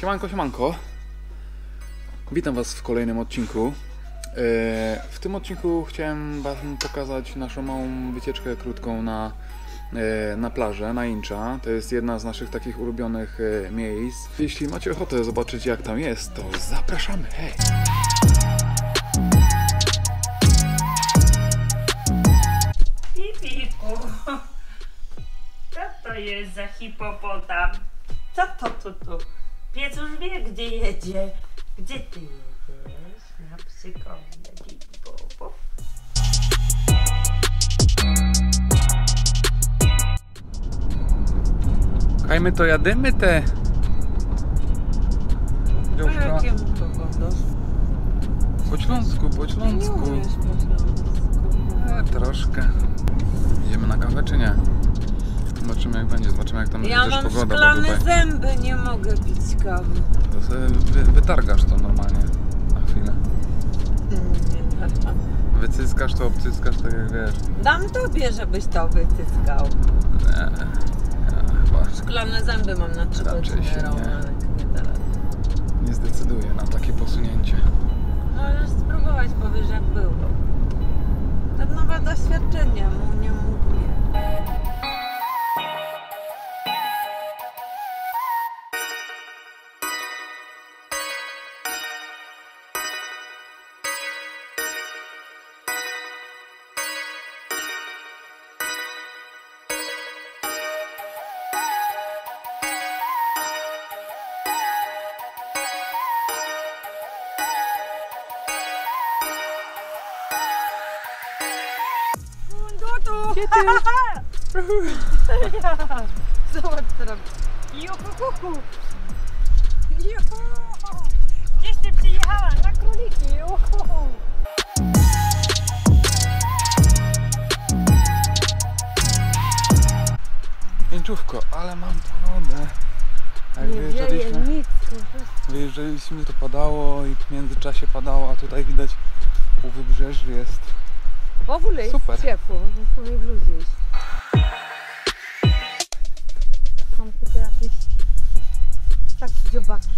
Siemanko, siemanko. Witam Was w kolejnym odcinku. W tym odcinku chciałem Wam pokazać naszą małą wycieczkę krótką na plażę, na Incha. To jest jedna z naszych takich ulubionych miejsc. Jeśli macie ochotę zobaczyć, jak tam jest, to zapraszamy. Hej! Pipiku, co to jest za hipopotam? Co to tu? Pies już wie, gdzie jedzie. Gdzie ty jedziesz? Na psykownę, pipiku. Kaj my to jadymy te... Dziążka. Po śląsku, po śląsku. Troszkę. Idziemy na kawę czy nie? Zobaczymy jak będzie, zobaczymy jak tam będzie też pogoda. Ja mam szklane zęby, nie mogę pić kawy. To sobie wytargasz to normalnie na chwilę. Nie, wycyskasz to, obcyskasz tak jak wiesz. Dam tobie, żebyś to wycyskał. Nie, chyba. Szklane zęby mam na 3 godzinę, ale nie zdecyduję na takie posunięcie. Możesz spróbować, powiesz jak było. To nowe doświadczenie, mu nie mówię. Zobacz co robi. Juhu. Gdzieś ty przyjechała? Na króliki. Juhu. Pięciówko, ale mam pogodę. Jak nie wieje nic. Wyjeżdżaliśmy, to padało i w międzyczasie padało, a tutaj widać u wybrzeży jest. W ogóle jest super. Ciepło, w swojej bluzie jest. Tam tylko jakieś takie dziobaki.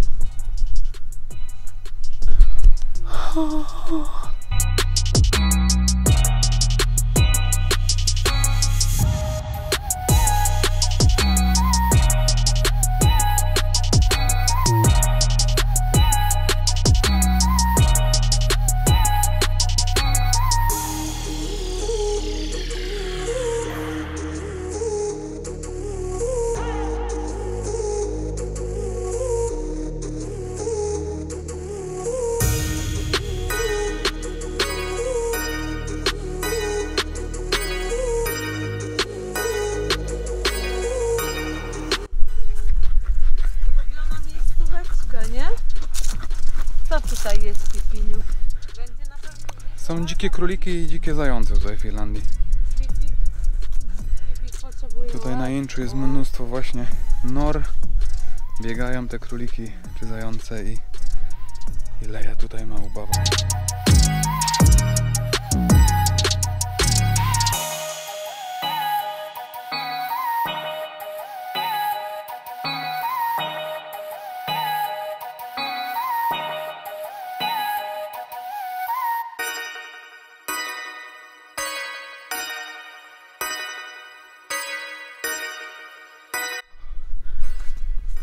Są dzikie króliki i dzikie zające tutaj w Irlandii. Tutaj na Inchu jest mnóstwo właśnie nor. Biegają te króliki czy zające i ile ja tutaj mam ubawa.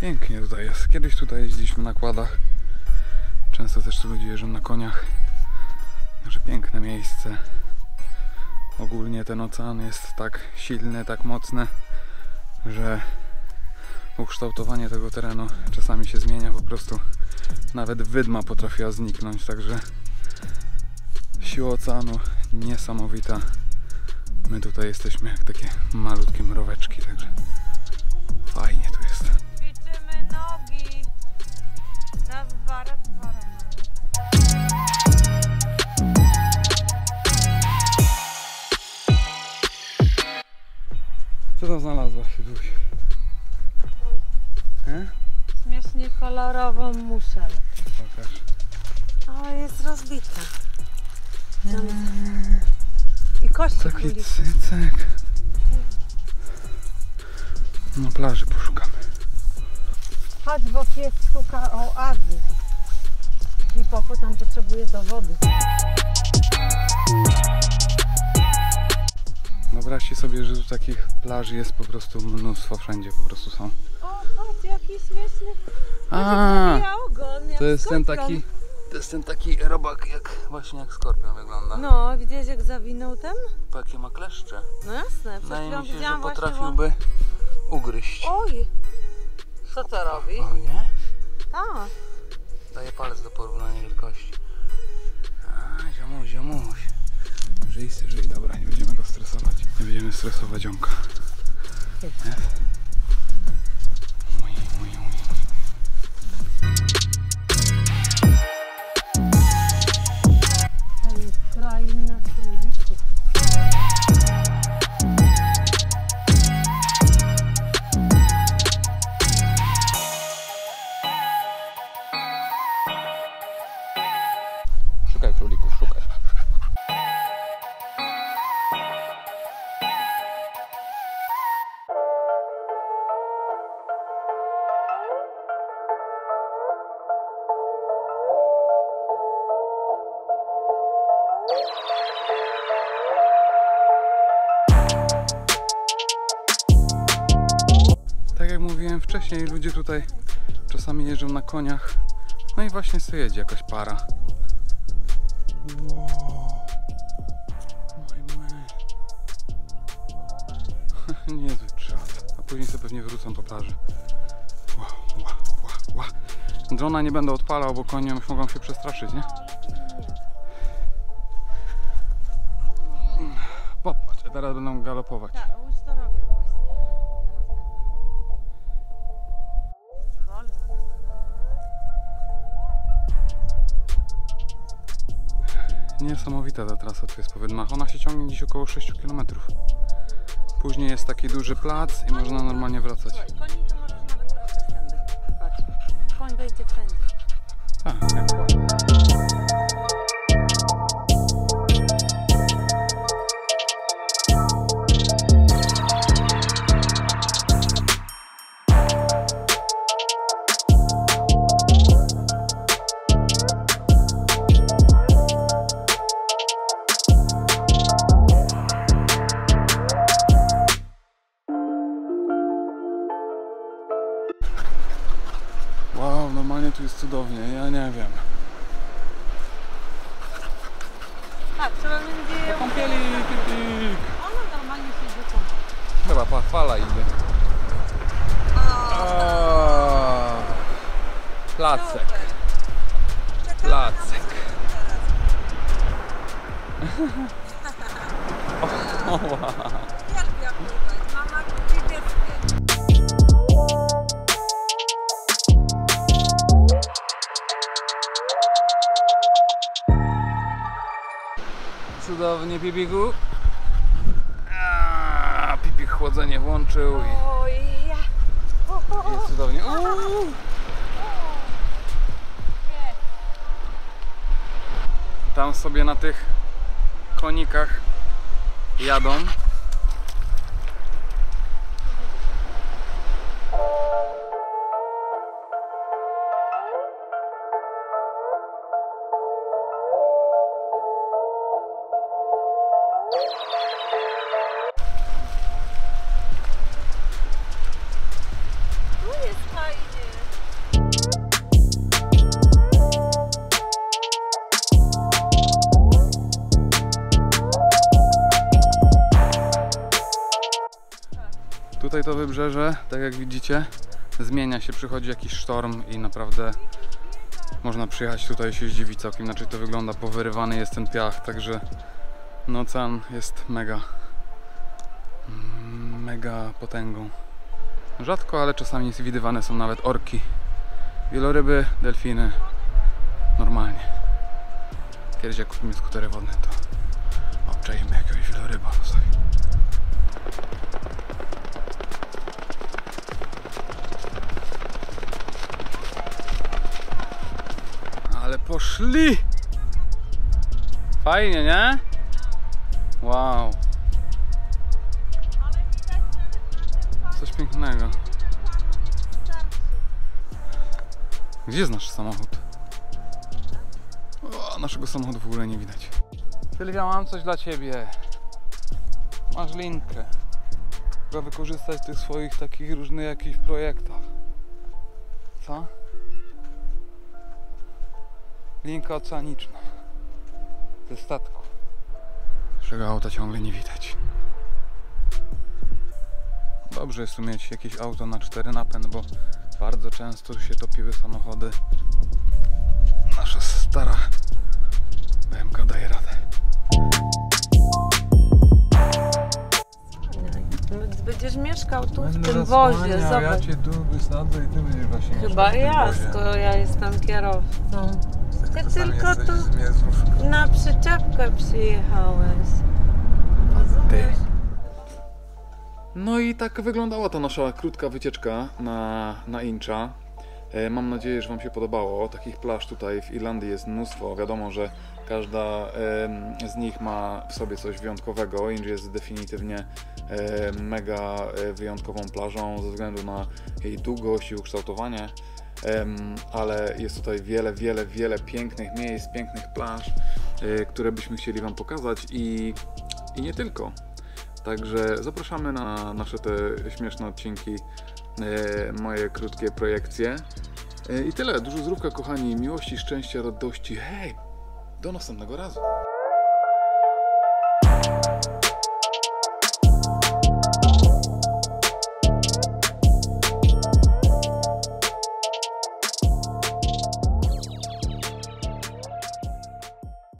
Pięknie tutaj jest. Kiedyś tutaj jeździliśmy na quadach. Często też tu ludzie jeżdżą na koniach. Także piękne miejsce. Ogólnie ten ocean jest tak silny, tak mocny, że ukształtowanie tego terenu czasami się zmienia. Po prostu nawet wydma potrafiła zniknąć. Także siła oceanu niesamowita. My tutaj jesteśmy jak takie malutkie mróweczki. Także fajnie tu jest. Raz, dwa. Co tam znalazłaś, Duś? Śmiesznie kolorową muszelkę. Pokaż. Ale jest rozbita. I kości taki cycek. Na plaży poszukamy. Hadwok jest sztuka oazy i popór tam potrzebuje do wody. Wyobraźcie sobie, że tu takich plaży jest po prostu mnóstwo, wszędzie po prostu są. O, chodź, jaki śmieszny. To jest ten taki. To jest ten taki robak, jak właśnie jak skorpion wygląda. No, widziałeś jak zawinął ten? Po jakie ma kleszcze. No jasne, przed chwilą widziałam właśnie... potrafiłby ugryźć. Oj! Co to robi? O nie? Tak. Daję palec do porównania wielkości. A, ziomuś, ziomuś. Żyj, dobra, nie będziemy go stresować. Nie będziemy stresować ziomka. Szukaj królików, szukaj. Tak jak mówiłem wcześniej, ludzie tutaj czasami jeżdżą na koniach. No i właśnie sobie jedzie jakaś para. Wow. Niezły czas. A później sobie pewnie wrócą do plaży. Drona nie będę odpalał, bo konie mogą się przestraszyć, nie? Popatrz, teraz będą galopować. Tak, już to robią. Niesamowita ta trasa tu jest po wydmach. Ona się ciągnie dziś około 6 km. Później jest taki duży plac i można normalnie wracać. Koni to możesz nawet wracać tędy. Patrz, koń wejdzie wszędzie. Tak, wow, normalnie tu jest cudownie, ja nie wiem. Tak, trzeba będzie... Do kąpieli, pipik. Ona normalnie się wykąpi. Chyba fala idzie. Placek. Placek. Cudownie, Pipiku. Pipik chłodzenie włączył i jest cudownie. Tam sobie na tych konikach jadą. Tutaj to wybrzeże, tak jak widzicie, zmienia się, przychodzi jakiś sztorm i naprawdę można przyjechać tutaj i się zdziwić całkiem inaczej to wygląda, powyrywany jest ten piach, także no ocean jest mega potęgą. Rzadko, ale czasami widywane są nawet orki, wieloryby, delfiny, normalnie. Kiedyś jak kupimy skutery wodne, to obczajmy jakiegoś wieloryba sobie. Ale poszli! Fajnie, nie? Wow! Coś pięknego. Gdzie jest nasz samochód? O, naszego samochodu w ogóle nie widać. Sylwia, mam coś dla ciebie. Masz linkę. Trzeba wykorzystać w tych swoich takich różnych jakichś projektach. Co? Linka oceaniczna. Ze statku. Naszego auta ciągle nie widać. Dobrze jest mieć jakieś auto na 4 napęd, bo bardzo często się topiły samochody. Nasza stara BMK daje radę. Będziesz mieszkał tu w tym wozie, zobacz. Ja cię tu wysadzę i ty będziesz właśnie mieszkał. Chyba ja, skoro ja jestem kierowcą. Ty tylko tu na przyczepkę przyjechałeś. Rozumiesz? No i tak wyglądała ta nasza krótka wycieczka na Incha. Mam nadzieję, że wam się podobało. Takich plaż tutaj w Irlandii jest mnóstwo. Wiadomo, że każda z nich ma w sobie coś wyjątkowego. Inch jest definitywnie mega wyjątkową plażą ze względu na jej długość i ukształtowanie. Ale jest tutaj wiele pięknych miejsc, pięknych plaż, które byśmy chcieli wam pokazać i nie tylko. Także zapraszamy na nasze te śmieszne odcinki, moje krótkie projekcje. I tyle. Dużo zdrówka, kochani. Miłości, szczęścia, radości. Hej! Do następnego razu.